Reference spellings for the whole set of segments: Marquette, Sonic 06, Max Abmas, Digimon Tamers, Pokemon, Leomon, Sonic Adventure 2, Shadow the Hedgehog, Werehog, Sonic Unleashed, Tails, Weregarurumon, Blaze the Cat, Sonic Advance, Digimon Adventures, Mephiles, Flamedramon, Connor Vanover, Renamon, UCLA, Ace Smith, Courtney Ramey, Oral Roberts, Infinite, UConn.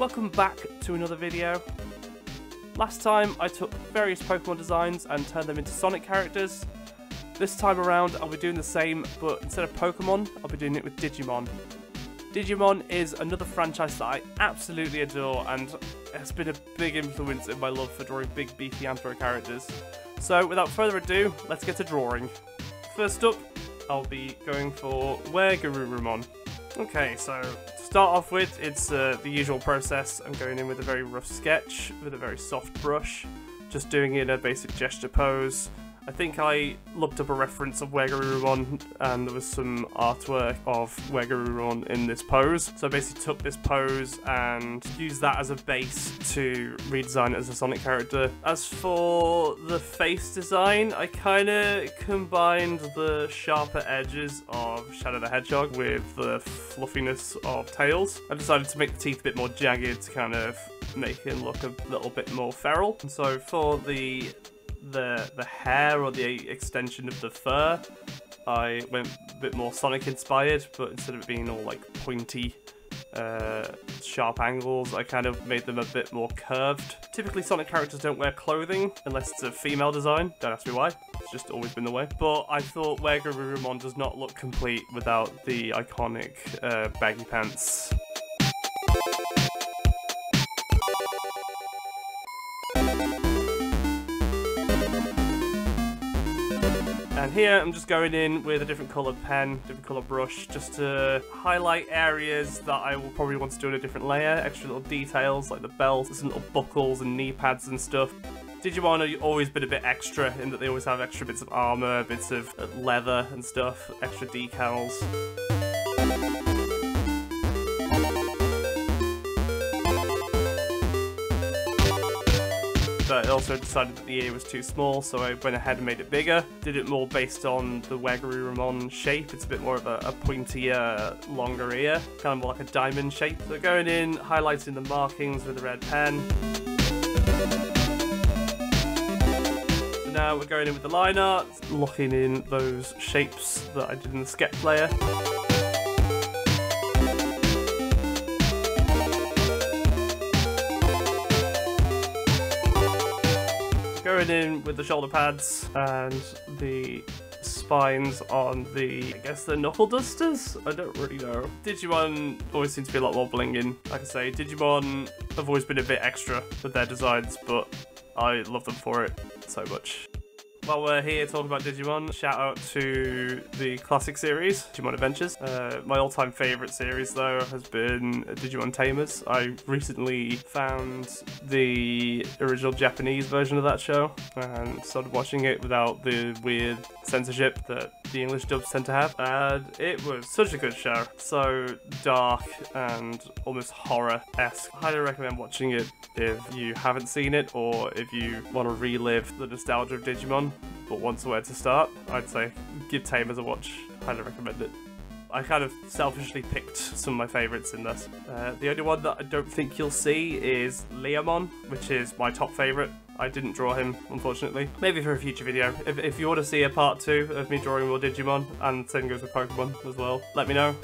Welcome back to another video. Last time I took various Pokemon designs and turned them into Sonic characters. This time around I'll be doing the same, but instead of Pokemon I'll be doing it with Digimon. Digimon is another franchise that I absolutely adore and has been a big influence in my love for drawing big beefy anthro characters. So without further ado, let's get to drawing. First up, I'll be going for Weregarurumon. Okay, so to start off with, it's the usual process. I'm going in with a very rough sketch, with a very soft brush, just doing it in a basic gesture pose. I think I looked up a reference of Weregarurumon and there was some artwork of Weregarurumon in this pose. So I basically took this pose and used that as a base to redesign it as a Sonic character. As for the face design, I kind of combined the sharper edges of Shadow the Hedgehog with the fluffiness of Tails. I decided to make the teeth a bit more jagged to kind of make him look a little bit more feral. And so for the hair or the extension of the fur, I went a bit more Sonic inspired, but instead of it being all like pointy, sharp angles, I kind of made them a bit more curved. Typically Sonic characters don't wear clothing unless it's a female design, don't ask me why, it's just always been the way. But I thought Weregarurumon does not look complete without the iconic baggy pants. And here I'm just going in with a different coloured pen, different coloured brush, just to highlight areas that I will probably want to do in a different layer. Extra little details like the belts, some little buckles and knee pads and stuff. Digimon have always been a bit extra in that they always have extra bits of armour, bits of leather and stuff, extra decals. But I also decided that the ear was too small, so I went ahead and made it bigger. Did it more based on the Weregarurumon shape. It's a bit more of a pointier, longer ear, kind of more like a diamond shape. So going in, highlighting the markings with a red pen. So now we're going in with the line art, locking in those shapes that I did in the sketch layer. Going in with the shoulder pads and the spines on the, I guess they're knuckle dusters? I don't really know. Digimon always seems to be a lot more blinging. Like I say, Digimon have always been a bit extra with their designs, but I love them for it so much. While we're here talking about Digimon, shout out to the classic series, Digimon Adventures. My all-time favourite series though has been Digimon Tamers. I recently found the original Japanese version of that show and started watching it without the weird censorship that the English dubs tend to have, and it was such a good show. So dark and almost horror-esque. Highly recommend watching it if you haven't seen it or if you want to relive the nostalgia of Digimon but want somewhere to start. I'd say give Tamers a watch, highly recommend it. I kind of selfishly picked some of my favourites in this. The only one that I don't think you'll see is Leomon, which is my top favourite. I didn't draw him, unfortunately. Maybe for a future video. If you want to see a part 2 of me drawing more Digimon, and same goes with Pokemon as well, let me know.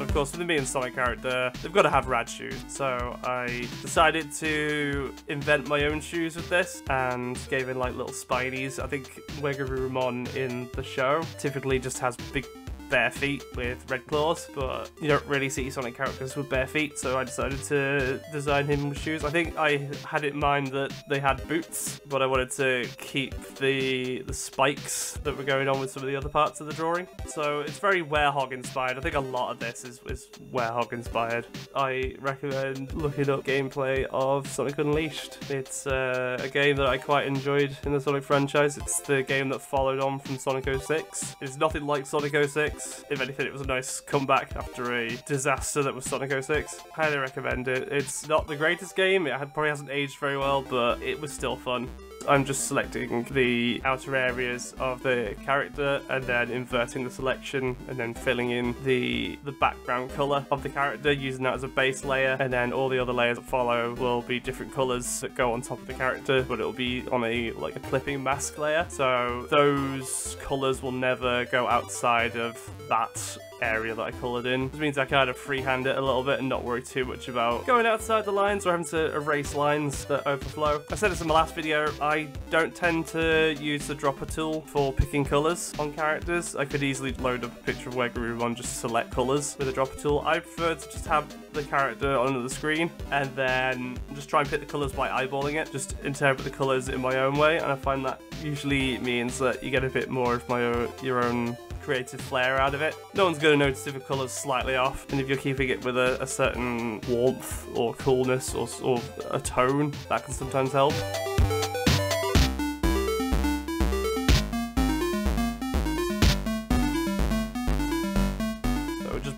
Of course, with me being a Sonic character, they've got to have rad shoes. So I decided to invent my own shoes with this and gave in like little spinies. I think Weregarurumon in the show typically just has big bare feet with red claws, but you don't really see Sonic characters with bare feet, so I decided to design him with shoes. I think I had in mind that they had boots, but I wanted to keep the spikes that were going on with some of the other parts of the drawing. So it's very Werehog inspired. I think a lot of this is Werehog inspired. I recommend looking up gameplay of Sonic Unleashed. It's a game that I quite enjoyed in the Sonic franchise. It's the game that followed on from Sonic 06. It's nothing like Sonic 06. If anything, it was a nice comeback after a disaster that was Sonic 06. Highly recommend it. It's not the greatest game. It probably hasn't aged very well, but it was still fun. I'm just selecting the outer areas of the character and then inverting the selection and then filling in the background colour of the character, using that as a base layer, and then all the other layers that follow will be different colours that go on top of the character, but it'll be on a clipping mask layer, so those colours will never go outside of that area that I coloured in. This means I kind of freehand it a little bit and not worry too much about going outside the lines or having to erase lines that overflow. I said this in my last video, I don't tend to use the dropper tool for picking colours on characters. I could easily load up a picture of Weregarurumon, just select colours with a dropper tool. I prefer to just have the character onto the screen and then just try and pick the colours by eyeballing it, just interpret the colours in my own way, and I find that usually means that you get a bit more of your own creative flair out of it. No one's going to notice if a colour's slightly off, and if you're keeping it with a certain warmth or coolness or a tone, that can sometimes help.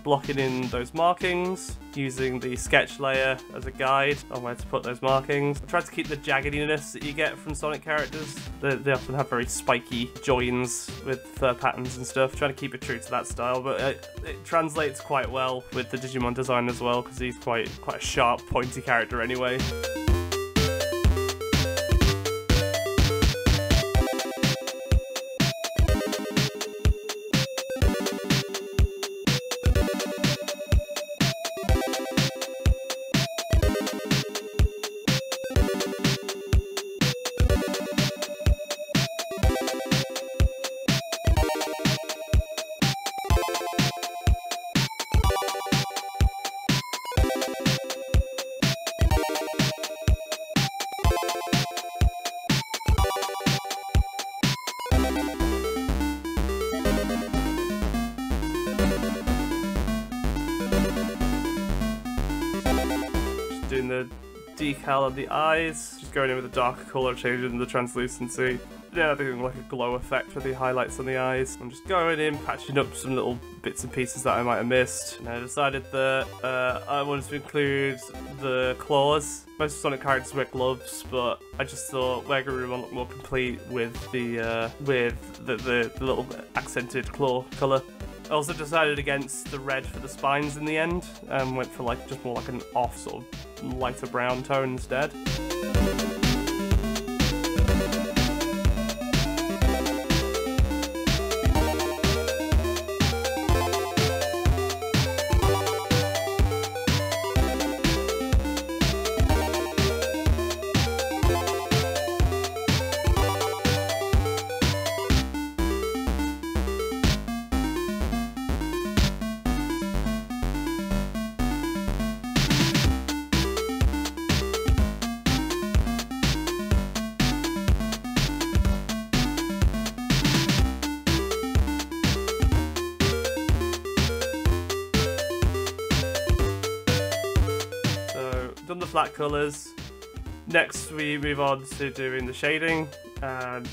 Blocking in those markings, using the sketch layer as a guide on where to put those markings. I tried to keep the jaggediness that you get from Sonic characters. They often have very spiky joins with fur patterns and stuff. Trying to keep it true to that style, but it translates quite well with the Digimon design as well, because he's quite a sharp, pointy character anyway. Doing the decal on the eyes, just going in with a darker colour, changing the translucency. Yeah, doing like a glow effect for the highlights on the eyes. I'm just going in, patching up some little bits and pieces that I might have missed. And I decided that I wanted to include the claws. Most Sonic characters wear gloves, but I just thought Weregarurumon looked more complete with the little accented claw colour. I also decided against the red for the spines in the end, and went for like just more like an off sort of lighter brown tone instead. Done the flat colours. Next we move on to doing the shading, and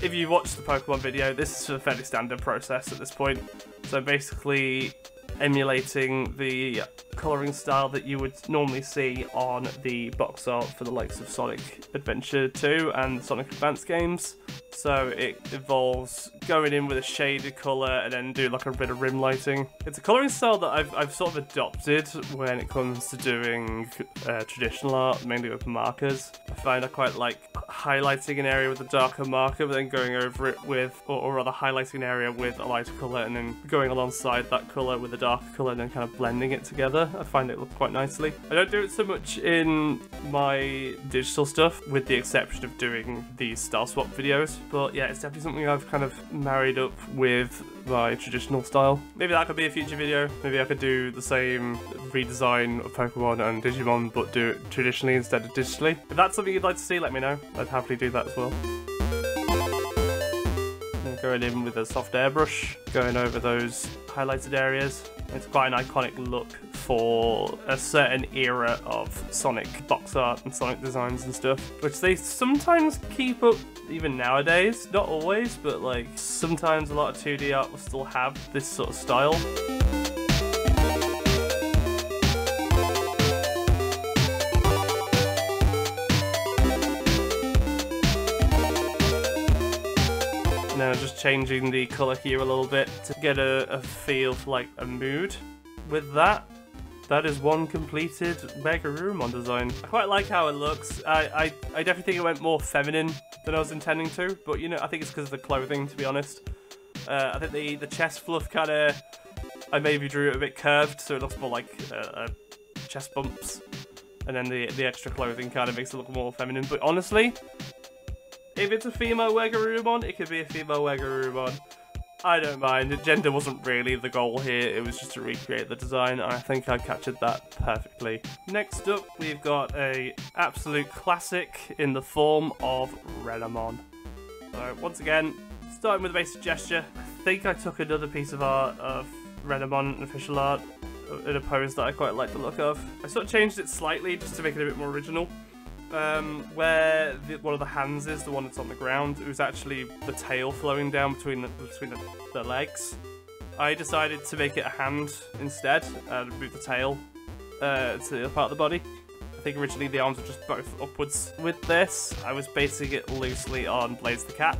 if you watch the Pokemon video, this is a fairly standard process at this point. So basically emulating the colouring style that you would normally see on the box art for the likes of Sonic Adventure 2 and the Sonic Advance games. So it involves going in with a shaded colour and then do like a bit of rim lighting. It's a colouring style that I've sort of adopted when it comes to doing traditional art, mainly with markers. I find I quite like highlighting an area with a darker marker, but then going over it with, or rather highlighting an area with a lighter colour and then going alongside that colour with a darker colour and then kind of blending it together. I find it look quite nicely. I don't do it so much in my digital stuff, with the exception of doing the style swap videos. goes. But yeah, it's definitely something I've kind of married up with my traditional style. Maybe that could be a future video. Maybe I could do the same redesign of Pokemon and Digimon, but do it traditionally instead of digitally. If that's something you'd like to see, let me know. I'd happily do that as well. I'm going in with a soft airbrush, going over those highlighted areas. It's quite an iconic look for a certain era of Sonic box art and Sonic designs and stuff, which they sometimes keep up even nowadays. Not always, but like sometimes a lot of 2D art will still have this sort of style. Now just changing the colour here a little bit to get a feel for like a mood. With that is one completed Weregarurumon design. I quite like how it looks. I definitely think it went more feminine than I was intending to, but you know, I think it's because of the clothing, to be honest. I think the chest fluff kind of, I maybe drew it a bit curved so it looks more like chest bumps, and then the extra clothing kind of makes it look more feminine. But honestly, if it's a female Weregarurumon, it could be a female Weregarurumon. I don't mind. Gender wasn't really the goal here, it was just to recreate the design, and I think I captured that perfectly. Next up, we've got a absolute classic in the form of Renamon. So once again, starting with a basic gesture, I think I took another piece of art of Renamon official art in a pose that I quite like the look of. I sort of changed it slightly just to make it a bit more original. Where one of the hands is, the one that's on the ground, it was actually the tail flowing down between the legs. I decided to make it a hand instead and move the tail to the other part of the body. I think originally the arms were just both upwards. With this, I was basing it loosely on Blaze the Cat.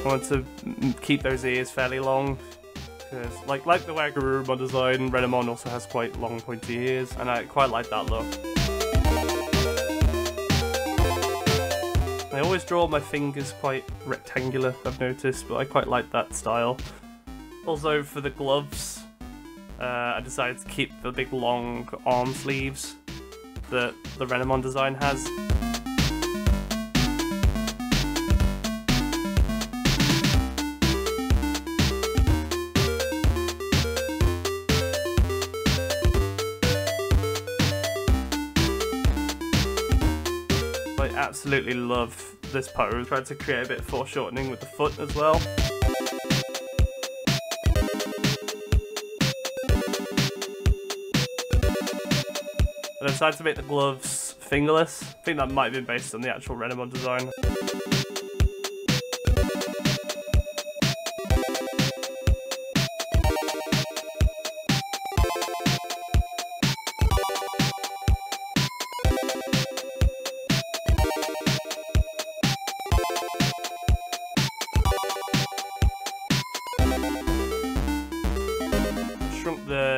I want to keep those ears fairly long, because like the Weregarurumon design, Renamon also has quite long pointy ears, and I quite like that look. I always draw my fingers quite rectangular, I've noticed, but I quite like that style. Also for the gloves, I decided to keep the big long arm sleeves that the Renamon design has. Absolutely love this pose. Tried to create a bit of foreshortening with the foot as well. And I decided to make the gloves fingerless. I think that might have been based on the actual Renamon design.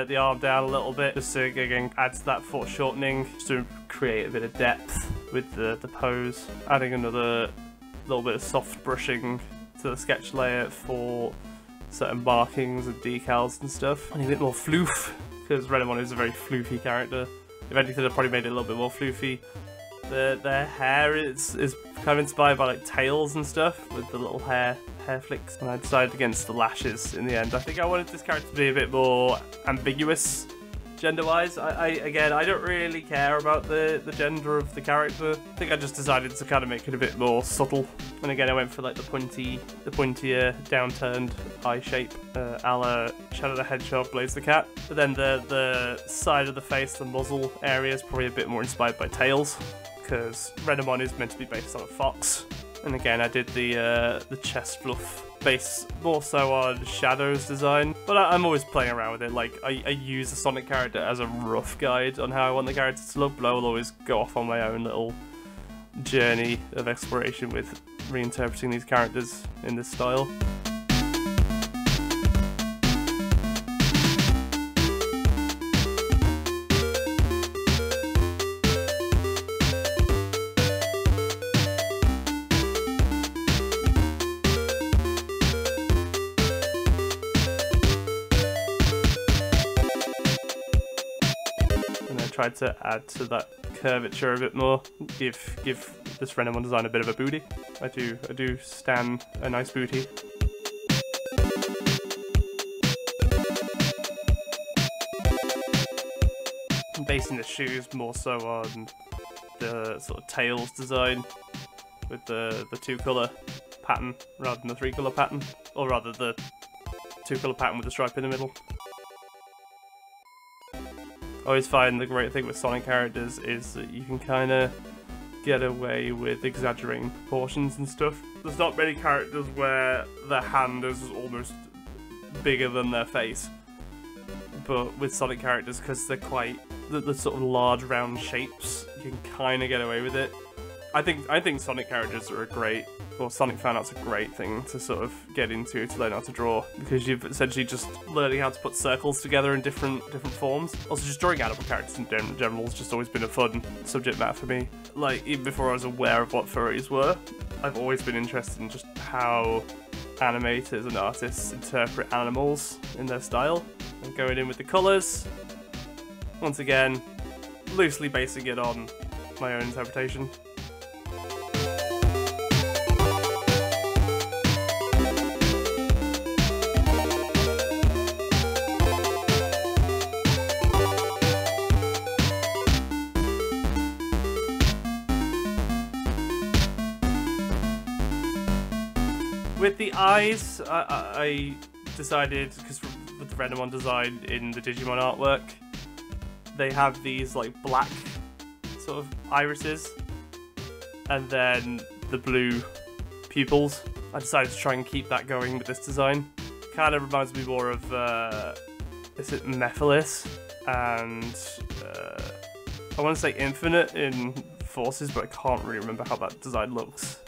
The arm down a little bit, just so again adds that foreshortening, just to create a bit of depth with the pose. Adding another little bit of soft brushing to the sketch layer for certain markings and decals and stuff. I need a bit more floof, because Renamon is a very floofy character. If anything, I probably made it a little bit more floofy. Their hair is kind of inspired by like Tails and stuff, with the little hair flicks, and I decided against the lashes in the end. I think I wanted this character to be a bit more ambiguous gender-wise. I don't really care about the gender of the character. I think I just decided to kind of make it a bit more subtle. And again, I went for like the pointier downturned eye shape, a la Shadow the Hedgehog, Blaze the Cat. But then the side of the face, the muzzle area, is probably a bit more inspired by Tails, because Renamon is meant to be based on a fox. And again, I did the chest fluff base more so on Shadow's design, but I'm always playing around with it. Like, I use the Sonic character as a rough guide on how I want the character to look, but I will always go off on my own little journey of exploration with reinterpreting these characters in this style. try to add to that curvature a bit more. Give this Renamon design a bit of a booty. I do stand a nice booty. I'm basing the shoes more so on the sort of Tails design with the two-colour pattern rather than the three-colour pattern, or rather the two-colour pattern with the stripe in the middle. I always find the great thing with Sonic characters is that you can kind of get away with exaggerating proportions and stuff. There's not many characters where their hand is almost bigger than their face, but with Sonic characters, because they're quite the sort of large round shapes, you can kind of get away with it. I think Sonic characters are a great, or Sonic fan art's a great thing to sort of get into, to learn how to draw, because you've essentially just learning how to put circles together in different forms. Also, just drawing animal characters in general has just always been a fun subject matter for me. Like, even before I was aware of what furries were, I've always been interested in just how animators and artists interpret animals in their style. I'm going in with the colours, once again, loosely basing it on my own interpretation. With the eyes, I decided, because with the Renamon design in the Digimon artwork, they have these like black sort of irises and then the blue pupils. I decided to try and keep that going with this design. Kind of reminds me more of, is it Mephiles? And I want to say Infinite in Forces, but I can't really remember how that design looks.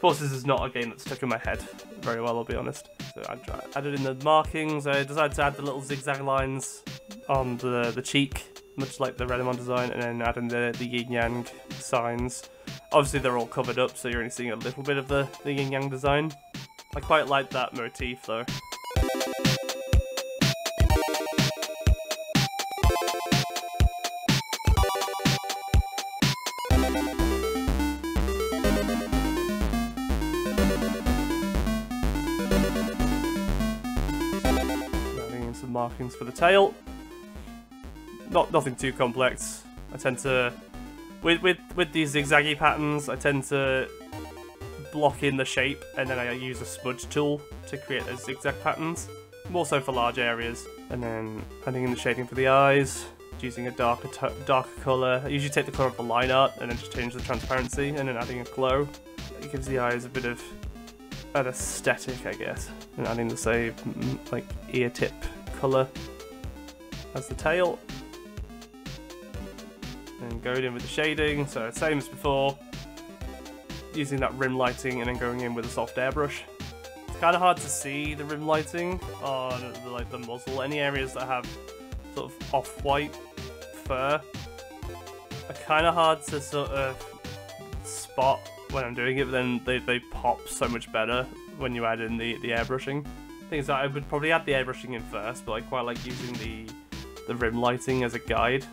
Forces is not a game that's stuck in my head very well, I'll be honest. So I added in the markings. I decided to add the little zigzag lines on the cheek, much like the Renamon design, and then adding the yin-yang signs. Obviously they're all covered up, so you're only seeing a little bit of the yin-yang design. I quite like that motif though. Markings for the tail. Nothing too complex. I tend to, with these zigzaggy patterns, I tend to block in the shape and then I use a smudge tool to create those zigzag patterns, more so for large areas. And then adding in the shading for the eyes, using a darker colour. I usually take the colour of the line art and then just change the transparency, and then adding a glow. It gives the eyes a bit of an aesthetic, I guess. And adding the same like ear tip colour as the tail, and going in with the shading, so same as before, using that rim lighting and then going in with a soft airbrush. It's kind of hard to see the rim lighting on like the muzzle. Any areas that have sort of off-white fur are kind of hard to sort of spot when I'm doing it, but then they pop so much better when you add in the airbrushing. Things that I would probably add the airbrushing in first, but I quite like using the rim lighting as a guide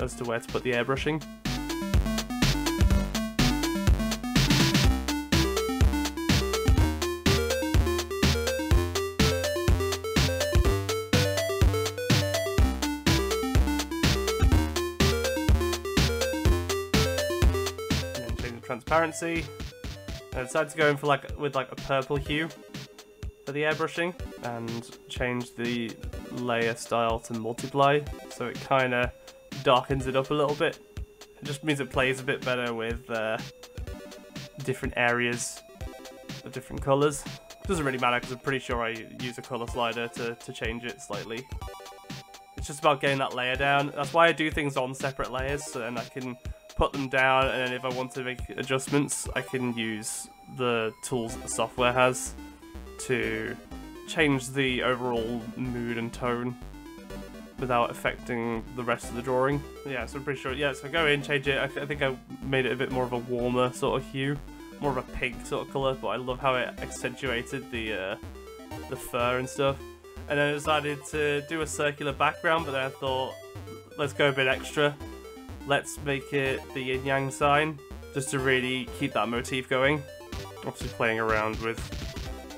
as to where to put the airbrushing. And then change the transparency. And I decided to go in for with a purple hue for the airbrushing, and change the layer style to multiply, so it kind of darkens it up a little bit. It just means it plays a bit better with different areas of different colours. It doesn't really matter because I'm pretty sure I use a colour slider to change it slightly. It's just about getting that layer down. That's why I do things on separate layers, so then I can put them down, and then if I want to make adjustments, I can use the tools that the software has to change the overall mood and tone without affecting the rest of the drawing. Yeah, so I'm pretty sure, yeah, so go in, change it. I think I made it a bit more of a warmer sort of hue, more of a pink sort of colour, but I love how it accentuated the fur and stuff. and then I decided to do a circular background, but then I thought, let's go a bit extra. Let's make it the yin-yang sign, just to really keep that motif going. Obviously playing around with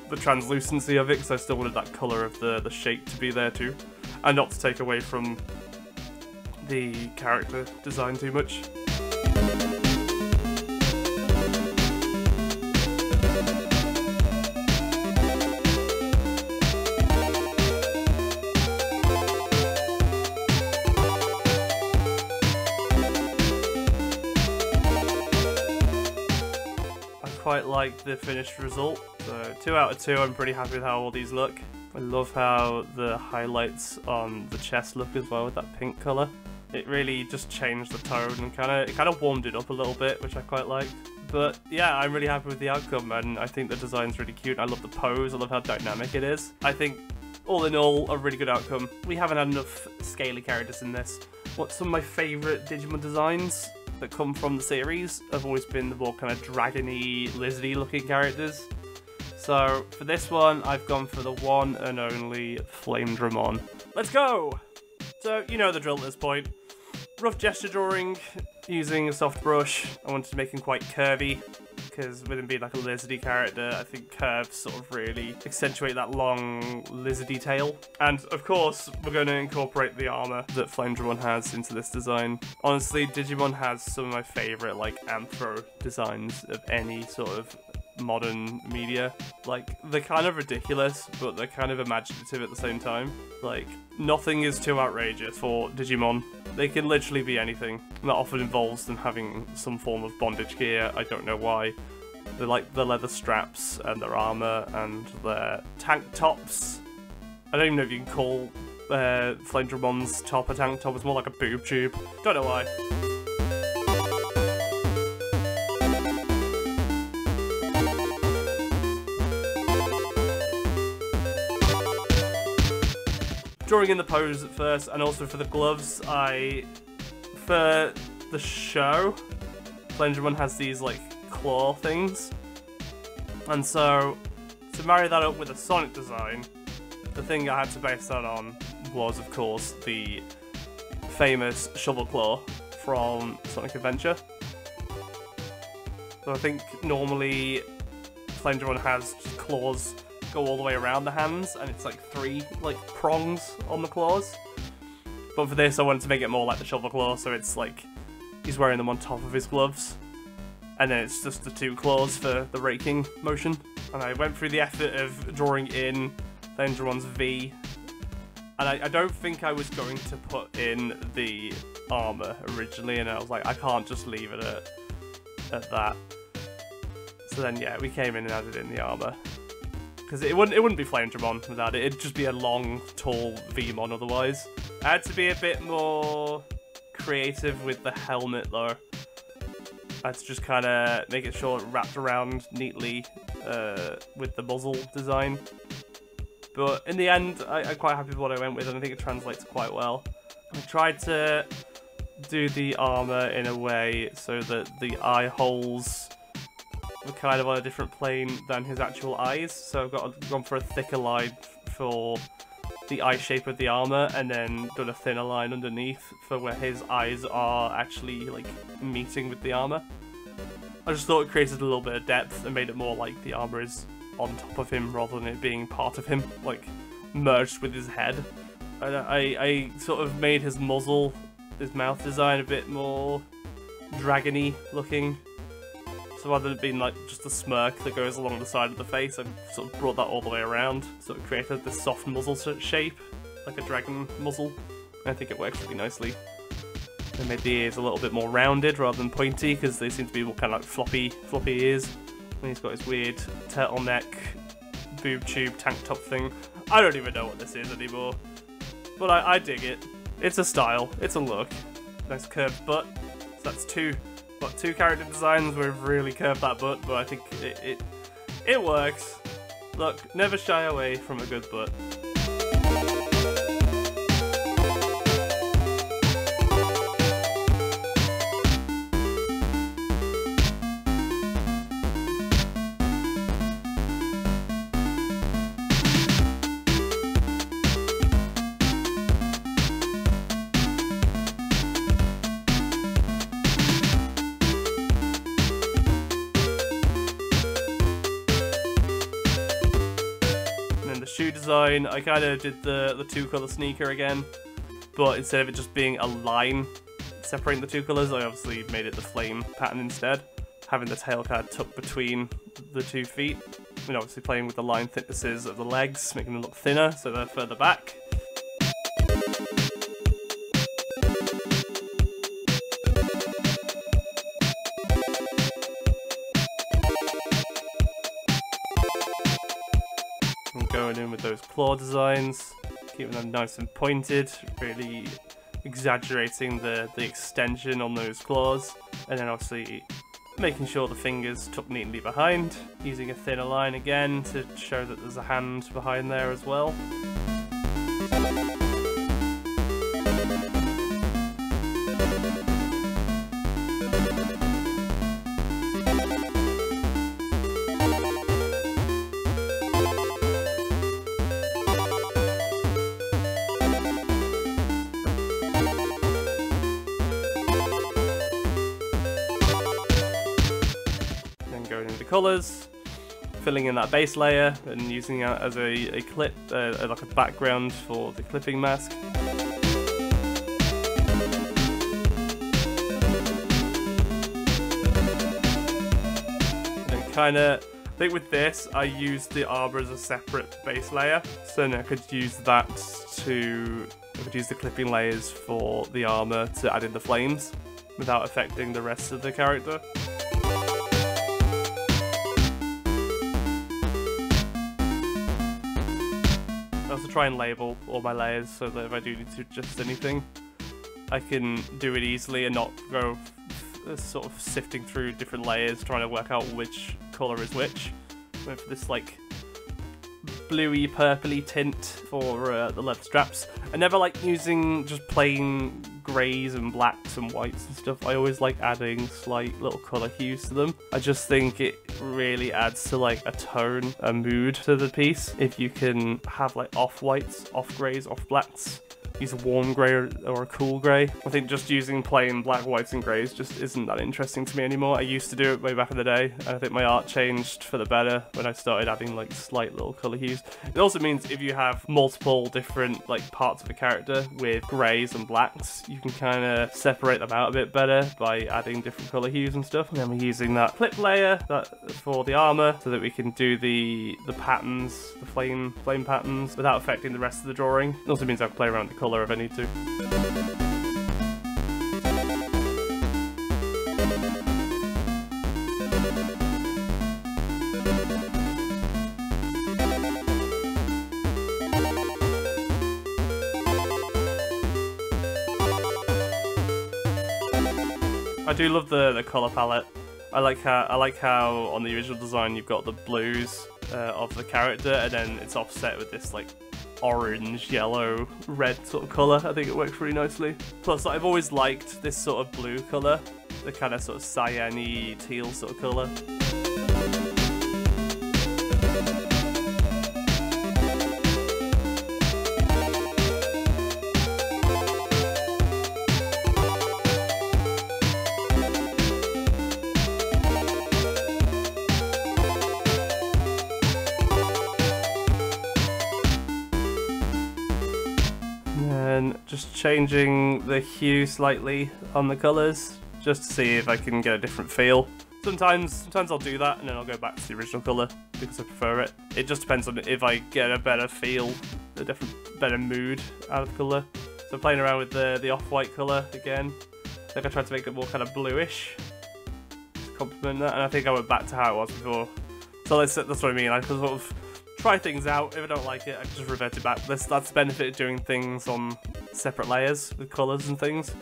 the translucency of it, because I still wanted that colour of the shape to be there too, and not to take away from the character design too much. Quite like the finished result, so 2 out of 2, I'm pretty happy with how all these look. I love how the highlights on the chest look as well with that pink colour. It really just changed the tone and it kind of warmed it up a little bit, which I quite liked. But yeah, I'm really happy with the outcome, and I think the design's really cute. I love the pose, I love how dynamic it is. I think all in all, a really good outcome. We haven't had enough scaly characters in this. What's some of my favourite Digimon designs that come from the series have always been the more kind of dragony, lizardy looking characters. So for this one, I've gone for the one and only Flamedramon. Let's go! So you know the drill at this point. Rough gesture drawing, using a soft brush. I wanted to make him quite curvy, because with him being like a lizardy character, I think curves sort of really accentuate that long lizardy tail. And of course, we're going to incorporate the armor that Flamedramon has into this design. Honestly, Digimon has some of my favorite like anthro designs of any sort of modern media. Like, they're kind of ridiculous, but they're kind of imaginative at the same time. Like, nothing is too outrageous for Digimon. They can literally be anything. And that often involves them having some form of bondage gear, I don't know why. They like the leather straps and their armor and their tank tops. I don't even know if you can call Flamedramon's top a tank top, it's more like a boob tube. Don't know why. Drawing in the pose at first, and also for the gloves, for the show, Flamedramon has these like claw things, and so to marry that up with a Sonic design, the thing I had to base that on was of course the famous shovel claw from Sonic Adventure. So I think normally Flamedramon has claws go all the way around the hands, and it's like 3 like prongs on the claws, but for this I wanted to make it more like the shovel claw, so it's like he's wearing them on top of his gloves, and then it's just the 2 claws for the raking motion. And I went through the effort of drawing in Flamedrammon's V, and I don't think I was going to put in the armor originally, and I was like, I can't just leave it at that. So then yeah, we came in and added in the armor. Because it wouldn't be Flamedramon without it. It'd just be a long, tall Vmon otherwise. I had to be a bit more creative with the helmet though. I had to just kind of make it sure it wrapped around neatly with the muzzle design. But in the end, I'm quite happy with what I went with, and I think it translates quite well. I tried to do the armor in a way so that the eye holes were kind of on a different plane than his actual eyes, so I've gone for a thicker line for the eye shape of the armor, and then done a thinner line underneath for where his eyes are actually like meeting with the armor. I just thought it created a little bit of depth and made it more like the armor is on top of him rather than it being part of him, like merged with his head. And I sort of made his muzzle, his mouth design a bit more dragony looking. So rather than being like just a smirk that goes along the side of the face, I sort of brought that all the way around. Sort of created this soft muzzle shape, like a dragon muzzle. And I think it works really nicely. I made the ears a little bit more rounded rather than pointy, because they seem to be more kind of like floppy ears. And he's got his weird turtleneck, boob tube, tank top thing. I don't even know what this is anymore, but I dig it. It's a style, it's a look. Nice curved butt, so that's 2 character designs where we've really curved that butt, but I think it works. Look, never shy away from a good butt. zone, I kind of did the two-colour sneaker again, but instead of it just being a line separating the two colours, I obviously made it the flame pattern instead, having the tail kind of tucked between the 2 feet, and obviously playing with the line thicknesses of the legs, making them look thinner so they're further back. Going in with those claw designs, keeping them nice and pointed, really exaggerating the extension on those claws, and then obviously making sure the fingers tuck neatly behind, using a thinner line again to show that there's a hand behind there as well. Colours, filling in that base layer and using that as a clip, like a background for the clipping mask. And kind of, I think with this, I used the arbor as a separate base layer, so then I could use that to, I could use the clipping layers for the armor to add in the flames without affecting the rest of the character. Try and label all my layers so that if I do need to adjust anything, I can do it easily and not go sort of sifting through different layers trying to work out which colour is which. So for this like bluey purpley tint for the leather straps, I never like using just plain greys and blacks and whites and stuff. I always like adding slight little colour hues to them. I just think it really adds to like a tone, a mood to the piece if you can have like off whites, off greys, off blacks, use a warm grey or a cool grey. I think just using plain black, whites and greys just isn't that interesting to me anymore. I used to do it way back in the day, and I think my art changed for the better when I started adding like slight little colour hues. It also means if you have multiple different like parts of a character with greys and blacks, you can kind of separate them out a bit better by adding different colour hues and stuff. And then we're using that clip layer for the armour so that we can do the patterns, the flame patterns, without affecting the rest of the drawing. It also means I can play around the colour if I need to. I do love the colour palette. I like how on the original design you've got the blues of the character, and then it's offset with this like orange, yellow, red sort of colour. I think it works really nicely. Plus, I've always liked this sort of blue colour, the kind of sort of cyan-y, teal sort of colour. Just changing the hue slightly on the colours, just to see if I can get a different feel. Sometimes I'll do that and then I'll go back to the original colour because I prefer it. It just depends on if I get a better feel, a different, better mood out of colour. So playing around with the off-white colour again. I think I tried to make it more kind of bluish to complement that, and I think I went back to how it was before. So that's what I mean. I sort of try things out. If I don't like it, I just revert it back. That's the benefit of doing things on separate layers with colours and things,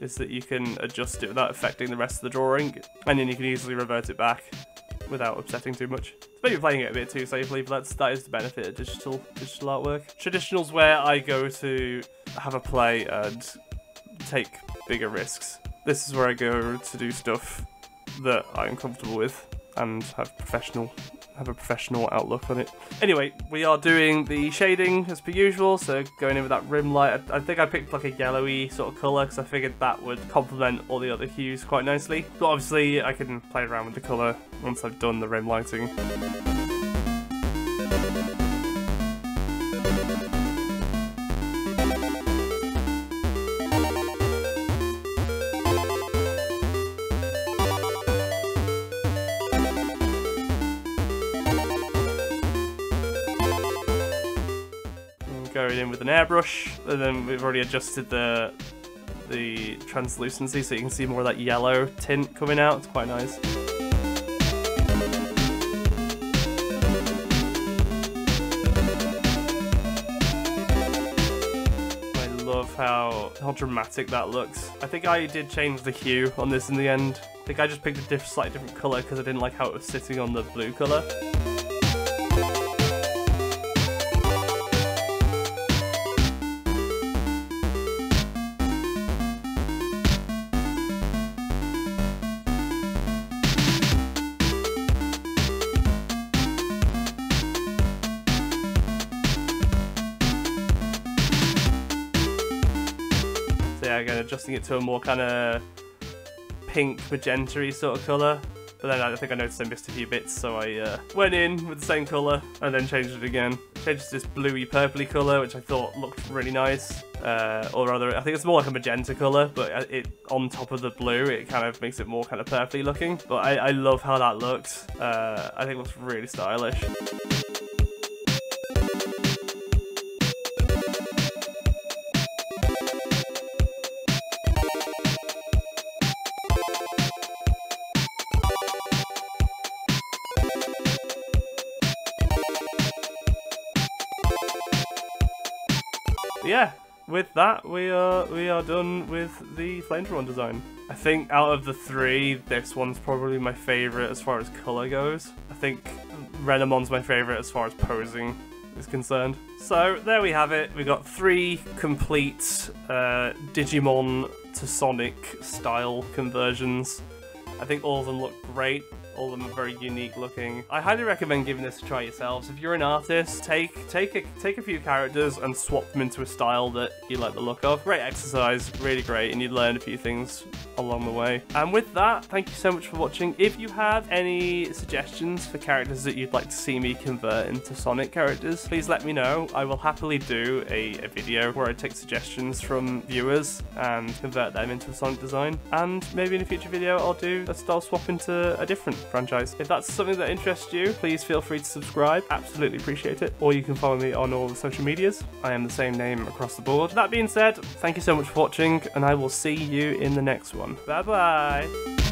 is that you can adjust it without affecting the rest of the drawing, and then you can easily revert it back without upsetting too much. So maybe playing it a bit too safely, but that is the benefit of digital artwork. Traditional's where I go to have a play and take bigger risks. This is where I go to do stuff that I'm comfortable with and have a professional outlook on it. Anyway, we are doing the shading as per usual, so going in with that rim light. I think I picked like a yellowy sort of colour because I figured that would complement all the other hues quite nicely. But obviously I can play around with the colour once I've done the rim lighting. go in with an airbrush, and then we've already adjusted the translucency so you can see more of that yellow tint coming out. It's quite nice. How dramatic that looks. I think I did change the hue on this in the end. I think I just picked a slightly different colour because I didn't like how it was sitting on the blue colour. Again, adjusting it to a more kind of pink, magenta-y sort of colour. But then I think I noticed I missed a few bits, so I went in with the same colour and then changed it again. Changed to this bluey, purpley colour, which I thought looked really nice. Or rather, I think it's more like a magenta colour, but it on top of the blue, it kind of makes it more kind of purpley looking. But I love how that looks. I think it looks really stylish. Yeah, with that we are done with the Flamethrower design. I think out of the three, this one's probably my favourite as far as colour goes. I think Renamon's my favourite as far as posing is concerned. So there we have it. We got three complete Digimon to Sonic style conversions. I think all of them look great. All of them are very unique looking. I highly recommend giving this a try yourselves. If you're an artist, take a few characters and swap them into a style that you like the look of. Great exercise, really great, and you learn a few things along the way. And with that, thank you so much for watching. If you have any suggestions for characters that you'd like to see me convert into Sonic characters, please let me know. I will happily do a video where I take suggestions from viewers and convert them into a Sonic design. And maybe in a future video, I'll do a style swap into a different franchise. If that's something that interests you, please feel free to subscribe. Absolutely appreciate it. Or you can follow me on all the social medias. I am the same name across the board. That being said, thank you so much for watching, and I will see you in the next one. Bye bye!